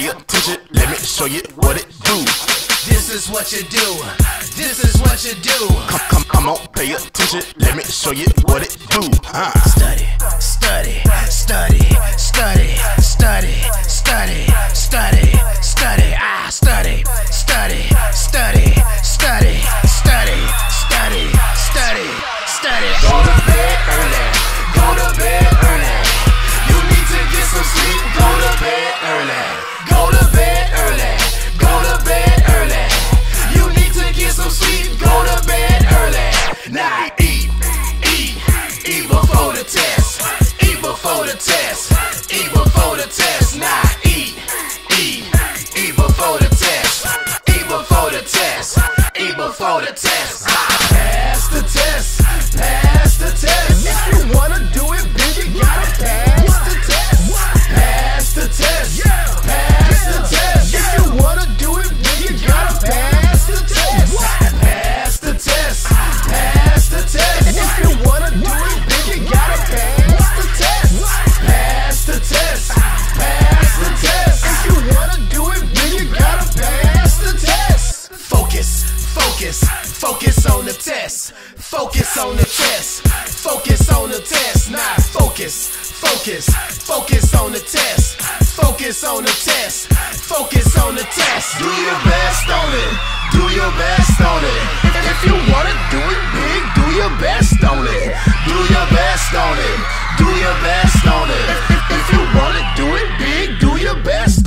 pay attention, let me show you what it do. This is what you do, this is what you do. Come on, pay attention, let me show you what it do. Study, study, study, study, study, study, study, study, study, study, study, study, study, study, study, study. Go to bed early, go to bed early. You need to get some sleep, go to bed early. Go to bed early, go to bed early. You need to get some sleep, go to bed early. Now eat, eat, eat before the test. Eat before the test, eat before the test. Now eat, eat, eat before the test. Eat before the test, eat before the test. Pass the test, pass the test. If you wanna do it, baby, you gotta pass the test. Pass the test, pass the test. If you wanna do it, baby, you gotta pass the test. Pass the test, pass the test. And if you wanna do it, baby, you gotta pass the test. Pass the test, pass the test. If you wanna do it, baby, you gotta pass the test. Focus. Focus, focus on the test, focus on the test, focus on the test, now focus, focus, focus on the test, focus on the test, focus on the test. Do your best on it, do your best on it. If you wanna do it big, do your best on it, do your best on it, do your best on it. If you wanna do it big, do your best on it.